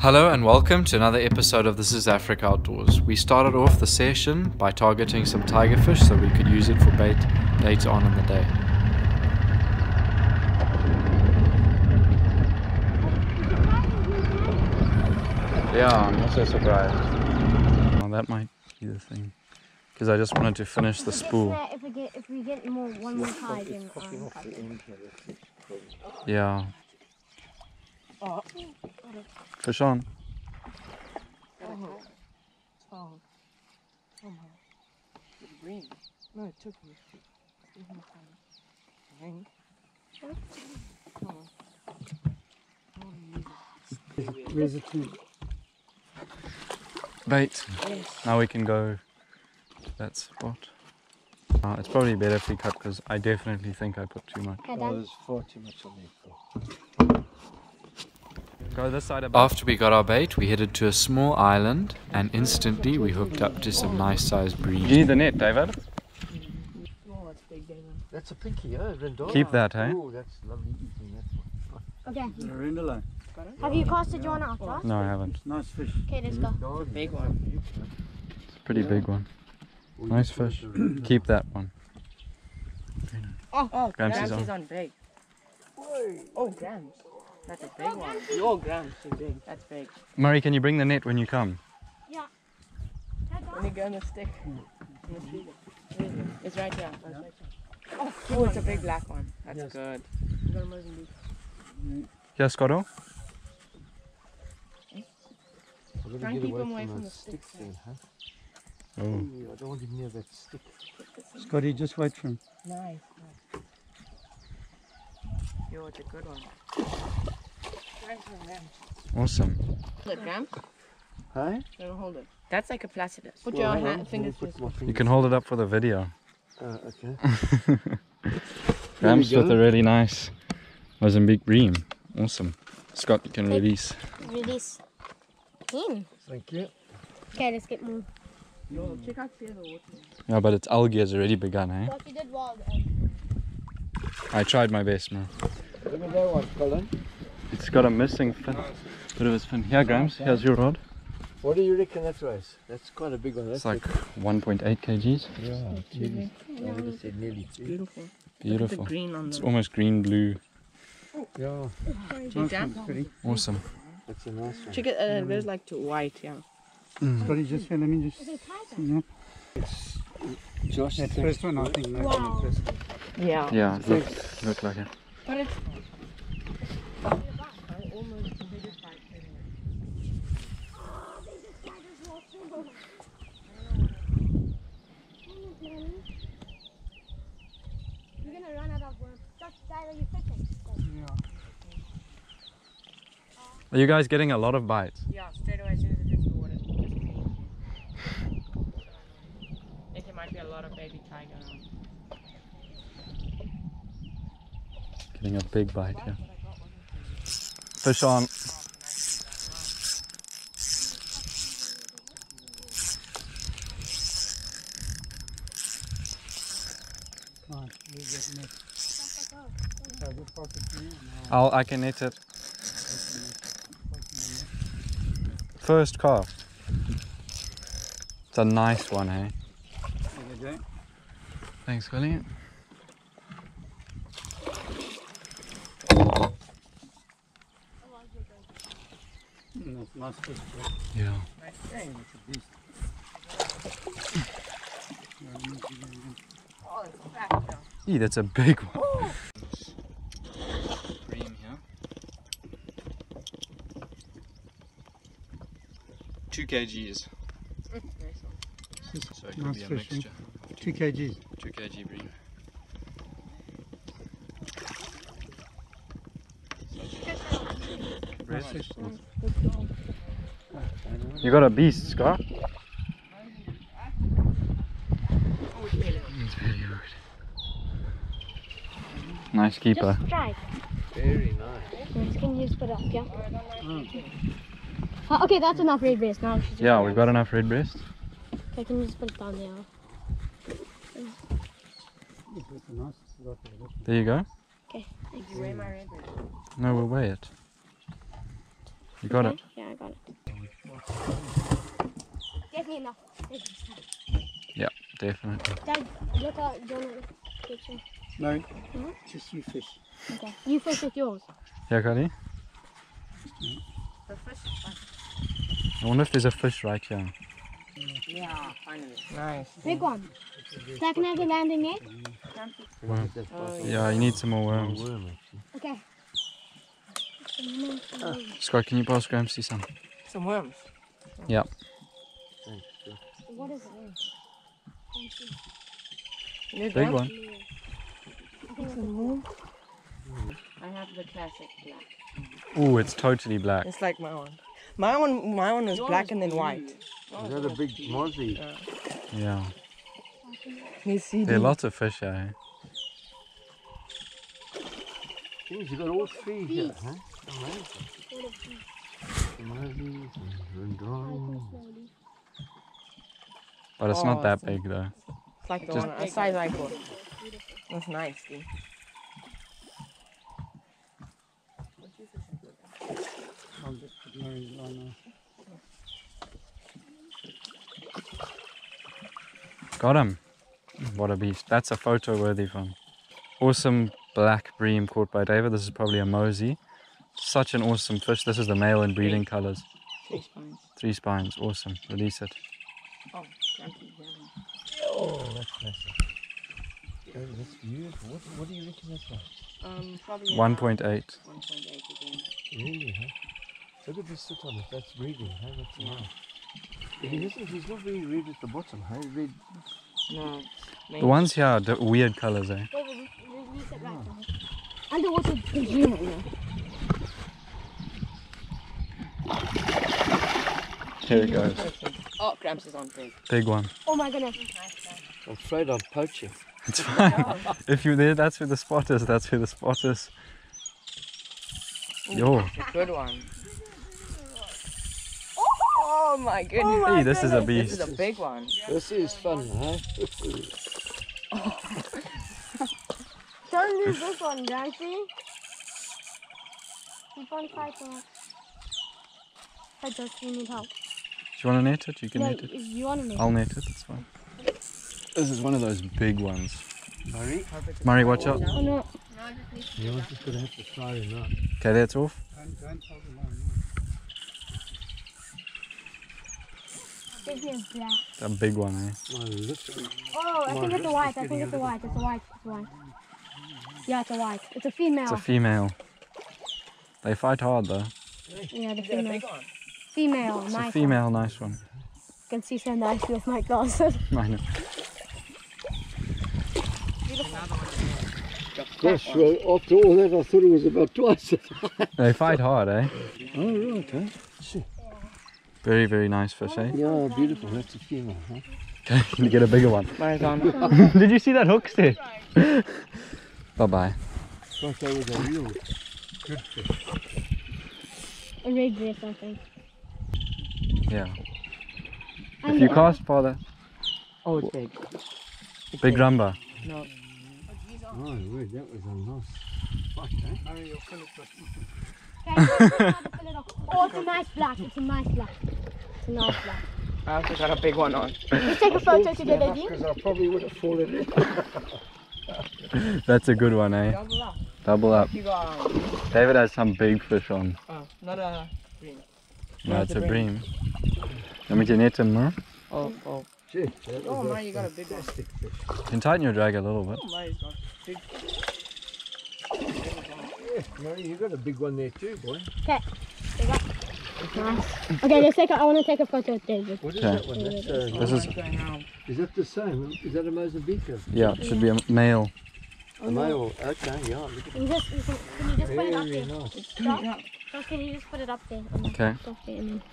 Hello and welcome to another episode of This is Africa Outdoors. We started off the session by targeting some tigerfish so we could use it for bait later on in the day. Yeah, I'm also surprised. Oh, that might be the thing. Because I just wanted to finish the spool. If we get more, one more tide in. Yeah. Fish on. Oh my. It's green. No, it took me. Where's the two? Bait. Yes. Now we can go that spot. It's probably better if we cut because I definitely think I put too much. Oh, there's far too much on there. Go this side. After we got our bait, we headed to a small island and instantly we hooked up to some nice sized bream. You need the net, David? Oh, that's big, David. That's a pinky, eh? Rendola. Keep that, eh? Oh, that's lovely eating that one. Okay. Rendola. Have you casted your one out, right? No, I haven't. Nice fish. Okay, let's go. Big one. It's a pretty big one. Nice fish. Keep that one. Oh, Gramps is on big. Oh, Gramps. That's a big one. Your Gramps is big. That's big. Murray, can you bring the net when you come? Yeah. Let me go on the stick. It's right here. Oh, it's a big black one. That's good. Yes, Scotto? Try and keep him away from the stick. Oh. I don't want him near that stick. Scotty, just wait for him. Nice. Yo, it's a good one. Awesome. Hold it, Graham. Hi? Don't hold it. That's like a Placidus. Put your fingers first. You can hold it up for the video. Okay. Graham's with a really nice Mozambique bream. Awesome. Scott, you can release. Release him. Thank you. Okay, let's get more. Yo, check out the water. Yeah, but its algae has already begun, eh? But you did wild algae. I tried my best, man. Look at that one, Colin. It's got a missing fin. Bit of a fin. Here, Grams, here's your rod. What do you reckon that weighs? That's quite a big one. That's like 1.8 kgs. Yeah, nearly. I would have said nearly. Beautiful. Beautiful. Green on it's almost green-blue. Yeah. Awesome. That's a nice one. Check it, there's like two white, yeah. Sorry, just here, let me just. It's Josh. That first one, I think. Wow. Yeah. Yeah, it looks like it. But it's. I almost completed 5 minutes. You're going to run out of work. That's why you're fishing. Yeah. Are you guys getting a lot of bites? Yeah, straight away. A lot of baby tiger on. Getting a big bite here. Yeah. Fish on. I can net it. First calf. It's a nice one, eh? Thanks, Colleen. Nice fish. Yeah. Nice thing. It's a beast. Oh, it's back now. Eee, that's a big one. Bream here. 2 kgs. So it could be a mixture. 2 kgs. 2 kg bream. You got a beast, Scott. It's very good. Nice keeper. Just try. Very nice. Can you just put up, yeah? Oh, okay, that's enough red breast. Now yeah, we've got enough red breast. I can just put it down there. There you go. Okay, thank you. Weigh my red breast. No, we'll weigh it. You got it? Yeah, I got it. Definitely enough. Yeah, definitely. Dad, look at your picture. No, just you fish. Okay, you fish with yours. Yeah, got it? The fish is fun. I wonder if there's a fish right here. Yeah, finally. Nice. Big one. Is that another landing net? Worm. Oh, yeah, you need some more worms. Okay. Scott, can you pass Graham see some? Some worms? Yeah. What is it? Big one. I have the classic black. Oh, it's totally black. It's like my one. My one is black and then white. Is that a big mozzie? Yeah. There are lots of fish here. Jeez, you got all three here, huh? Amazing. But it's not that big though. It's like the one a size I got. That's nice, dude. Got him. What a beast. That's a photo worthy one. Awesome black bream caught by David. This is probably a mozzie. Such an awesome fish. This is the male in breeding colors. 3 spines. 3 spines. Awesome. Release it. Oh, that's nice. Oh, that's beautiful. What do you reckon that's like? Probably 1.8. 1.8 again. Really, huh? Look at this sit on it. That's breathing, huh? That's nice. He's not very red at the bottom, huh? Red. No. The ones here are weird colors, eh? Underwater bream. Here it goes. Oh, Gramps is on big. Big one. Oh my goodness. I'm afraid I'm poaching. It's fine. If you're there, that's where the spot is. That's where the spot is. Yo. That's a good one. Oh my goodness. Oh my goodness. This is a beast. This is a big one. This is fun, huh? Don't lose this one, guys. See? Keep on fighting. I just need help. Do you want to net it? You can net it. If you want to net it. I'll net it, it's fine. This is one of those big ones. Murray, watch out. Oh, no. You want to have to try it now. Okay, that's off. Don't tell them now. It's a big one, eh? Oh, I think it's a white. It's a white. Yeah, it's a white. It's a female. They fight hard, though. Yeah, the female. It's a female, nice one. I can see so nicely with my glasses. I know. Gosh, well, after all that, I thought it was about twice. They fight hard, eh? Oh, right, eh? Sure. Very, very nice fish, eh? Yeah, beautiful. That's a female, huh? Okay, can you get a bigger one? Did you see that hook stick? Bye-bye. That was a real good fish. A red dress, I think. Yeah. If you cast farther. Oh, it's big. Big rumba. No. Oh, wait, that was a nice spot, eh? Murray, you'll fill it with Oh, it's a nice black. I also got a big one on. Let's take a photo together, do you? Because I probably would have fallen in. That's a good one, eh? Double up. David has some big fish on. Oh, not a bream. No, it's a bream. Let me just net him more. Oh. Gee, oh, Murray, you got a big fish. You can tighten your drag a little bit. Oh, Murray's got a big one. Yeah, Murray, you got a big one there too, boy. Okay. Nice. Okay, let's take. I want to take a photo with David. What is that one? That's is that the same? Is that a Mozambique? Yeah, it should be a male. A male? Okay, yeah. Look at can you just put it up there? Nice. It's coming up. So can you just put it up there? Okay.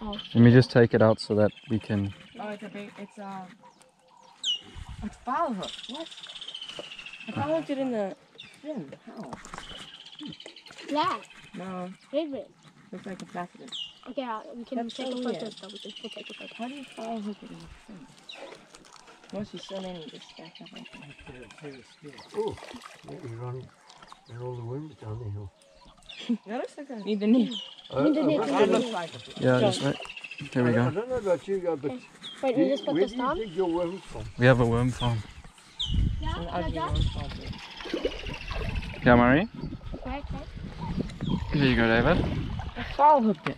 Let me just take it out so that we can. Oh, it's a big. It's foul hook. What? I foul hooked it in the fin. How? Black. No. Red. Looks like a Placidus. Okay, we can take a photo. We'll take a photo. How do you foul hook it in the fin? Once you so many, just back up. Oh, you're running. There are all the worms down the hill. That looks like a. Need the net. Yeah, just right. There we go. I don't know about you, but wait, we just put this down? Do you think your worm farm? We have a worm farm. Yeah, an ugly worm farm. Yeah, Murray? Right, right. Here you go, David. I foul hooked it.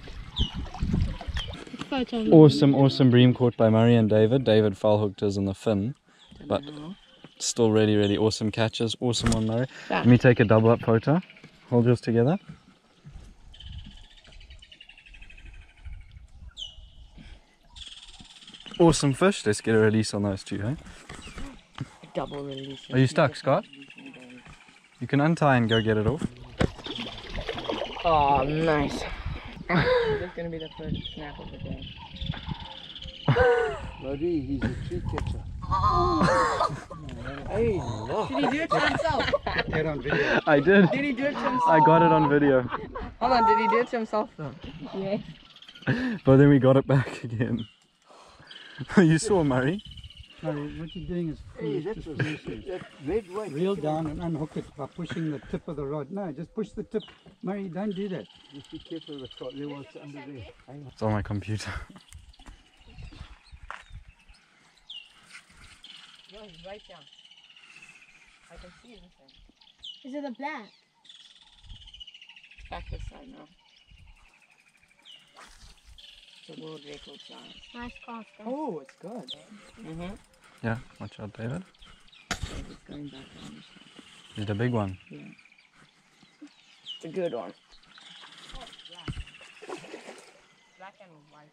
Awesome bream caught by Murray and David. David foul hooked his in the fin, but still really awesome catches. Awesome one, Murray. Yeah. Let me take a double up photo. Hold yours together. Awesome fish. Let's get a release on those two, hey? A double release. Are you stuck, Scott? You can untie and go get it off. Oh, nice. That's going to be the first snap of the day. Buddy, he's a tree catcher. Hey, look. Did he do it to himself? Get on video. I did. Did he do it to himself? I got it on video. Hold on, did he do it to himself though? Yes. But then we got it back again. You saw Murray. Murray, what you're doing is foolish. Hey, that reel down and unhook it by pushing the tip of the rod. No, just push the tip. Murray, don't do that. Just be careful with the rod. There was under there. It's on my computer. No, he's right down. I can see everything. Is it a black? It's back this side now. It's a world record size. Nice cast. Oh, it's good. Mm-hmm. Yeah, watch out, David. It's going back down this side. Is it a big one? Yeah. It's a good one. Oh, it's black. Black and white.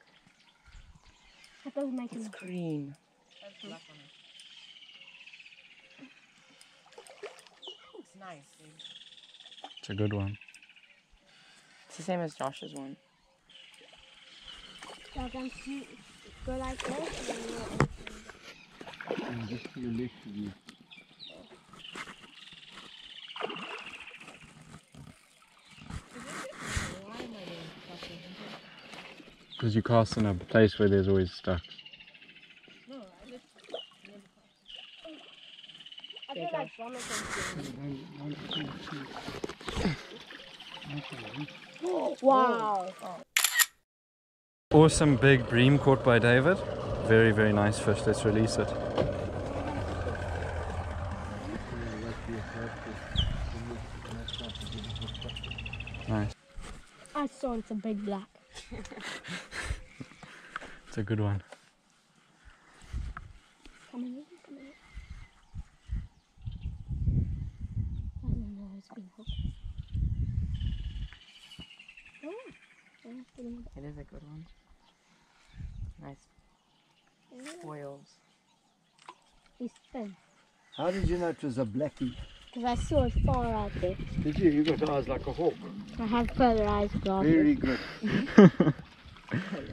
That doesn't make sense. It's green. That's black on it. Nice. It's a good one. It's the same as Josh's one. So I can see, go like this and just to your left of you. Because you cast in a place where there's always stuck. Wow! Awesome big bream caught by David. Very nice fish. Let's release it. Nice. I saw it's a big black. It's a good one. It is a good one. Nice foils. It's thin. How did you know it was a blackie? Because I saw it far out there. Did you? You got eyes like a hawk. I have further eyes, guys. Very good. Oh,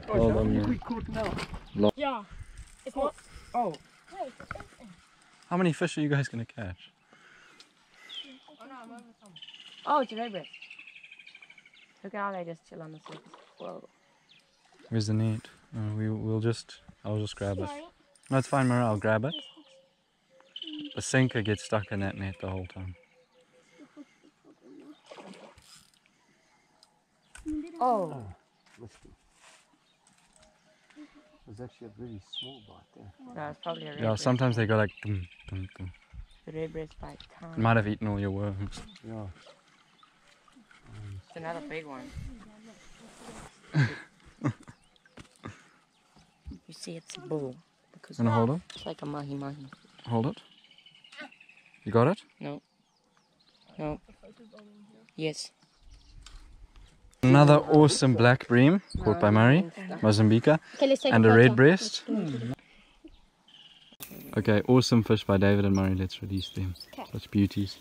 well done, we caught now. Yeah. It's not. Oh. How many fish are you guys going to catch? Oh, no, I'm over some. Oh, it's a red breast. Look how they just chill on the surface. Whoa. Where's the net? I'll just grab it. No, it's fine, Mara, I'll grab it. The sinker gets stuck in that net the whole time. Oh. Lifted. It was actually a really small bite there. No, it's probably a red breast. Yeah, sometimes they go like dum, dum, dum. The red breast bite time. It might have eaten all your worms. Yeah. It's another big one. You see, it's a bull. Because wanna hold it? It's like a mahi-mahi. Hold it. You got it? No. No. Yes. Another awesome black bream caught by Murray, Mozambique, and a red breast. Okay, awesome fish by David and Murray. Let's release them. Such beauties.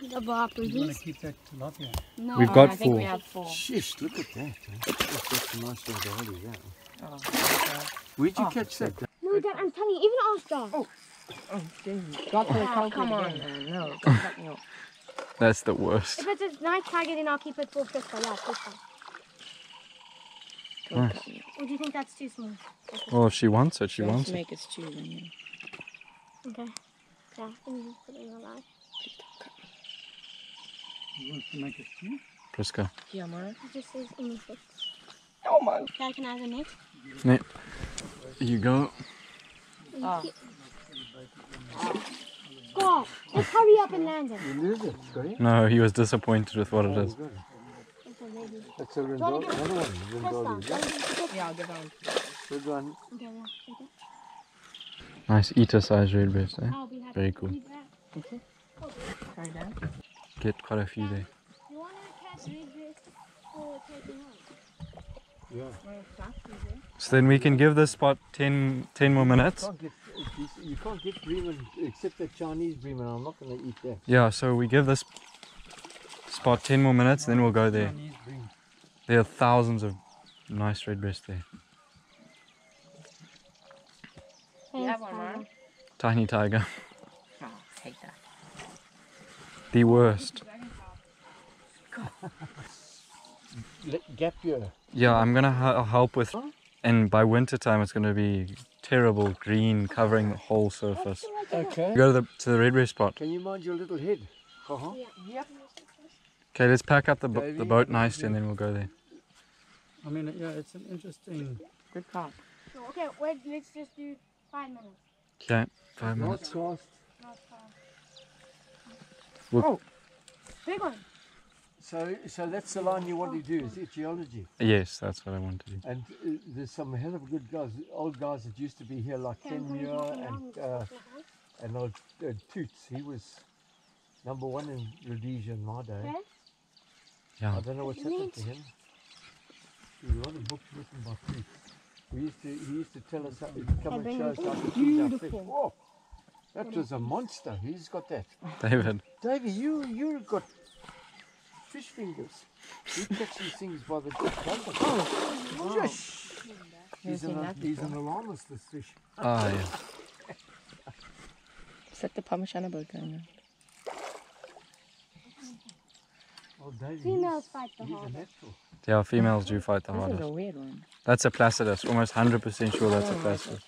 You want to keep that tilapia? No, we've got four. We have four. Shish, look at that. That's a nice little dolly, yeah. Oh, okay. Where'd you catch that? No, Dad, I'm telling you, even after. Oh, dang. Come on, man. No, got me off. That's the worst. If it's a nice tiger, then I'll keep it for fish for life. Nice. Or do you think that's too small? Well, if she wants it, she wants it. Make it stew, then, yeah. Okay. Yeah, I'm going to put it in my life. You want to make a stew? Priska. Ja, maar. Just is in the fix. Oh man. Kijken naar de net. Nee. Here you go. Oh. Go. Let's hurry up and land him. No, he was disappointed with what it is. It's a rindoli. Yeah, I'll get that one. Good one. Nice eater size red breast, eh? Very cool. Okay. Get quite a few there. You want to catch red breast for taking on? Yeah. So then we can give this spot 10 more minutes. You can't get bream except the Chinese bream, and I'm not going to eat that. Yeah, so we give this spot 10 more minutes, then we'll go there. There are thousands of nice redbreasts there. Tiny tiger. Oh, take that. The worst. Gap year. Yeah, I'm going to help with, and by winter time it's going to be terrible green covering the whole surface. Okay. Go to the redbreast spot. Can you mind your little head? Uh-huh. Yeah. Okay, let's pack up the boat nicely and then we'll go there. I mean, yeah, it's an interesting... Good call. Okay, wait, let's just do 5 minutes. Okay, 5 minutes. Not fast. Not fast. Oh, big one. So that's the line you want to do, is it geology? Yes, that's what I want to do. And there's some hell of good guys, old guys that used to be here, like Ken Muir and old Toots. He was #1 in Rhodesia in my day. Yeah. I don't know what's happened to him. He wrote a book written by Toots. He used to tell us, come and show us how to feed our fish. Whoa, that was a monster. He's got that. David. David, you got... fish fingers. He catches things by the good bumper. Oh, wow. He's an alarmist, this fish. Ah, yeah. Is that the Parmigiana boat going on? Oh, David, females fight the hardest. Yeah, females do fight the hardest. This is a weird one. That's a Placidus. Almost 100% sure that's a Placidus.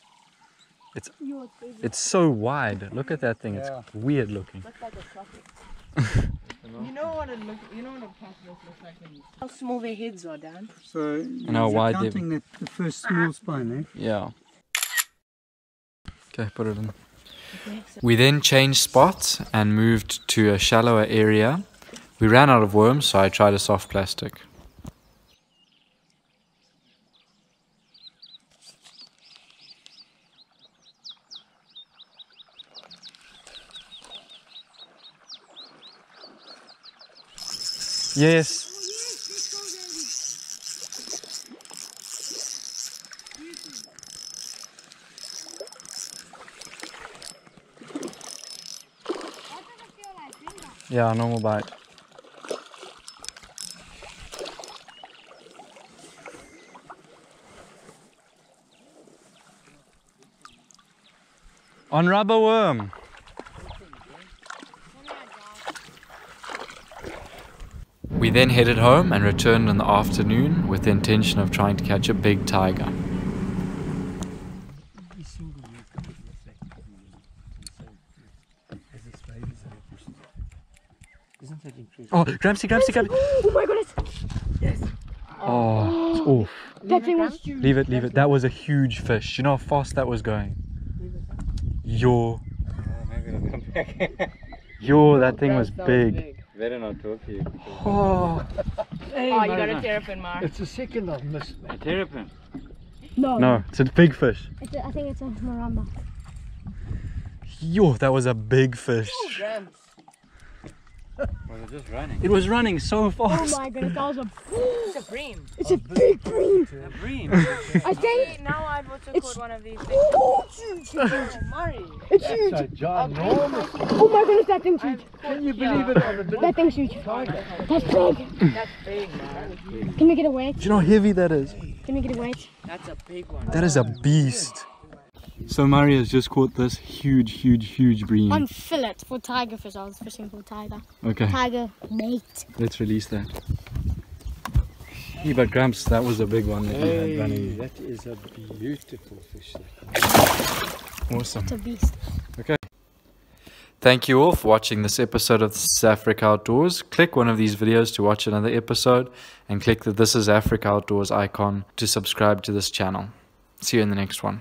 It's so wide. Look at that thing. Yeah. It's weird looking. Looks like a sloppy. You know what a placidus looks like when you see how small their heads are, Dan. So you're counting that the first small spine, eh? Yeah. Okay, put it in. Okay, so we then changed spots and moved to a shallower area. We ran out of worms, so I tried a soft plastic. Yes. Yeah, normal bite. On rubber worm. We then headed home and returned in the afternoon with the intention of trying to catch a big tiger. Oh, Gramsy! Oh my goodness! Yes! Oh, that thing was huge. Leave it. That was a huge fish. You know how fast that was going? Maybe it'll come back. That thing was big. Better not talk to you. Oh, you got a terrapin, Mark. It's the second I've missed. A terrapin? No, it's a big fish. I think it's a maramba. Yo, that was a big fish. Oh, was it just running? It was running so fast. Oh my goodness, that was a... It's a bream. It's a big bream. A bream. I think... Now I'd also caught one of these big... Oh, it's huge. It's huge. That's a ginormous. Oh my goodness, that thing's huge. Can you believe it? That thing's huge. That's big. That's big, man. Can we get a weight? Do you know how heavy that is? Can we get a weight? That's a big one. That is a beast. So Murray has just caught this huge bream. One fillet for tiger fish. I was fishing for tiger. Okay. Tiger mate. Let's release that. Yeah, but Gramps, that was a big one that you had running. That is a beautiful fish. Awesome. It's a beast. Okay. Thank you all for watching this episode of This is Africa Outdoors. Click one of these videos to watch another episode, and click the This is Africa Outdoors icon to subscribe to this channel. See you in the next one.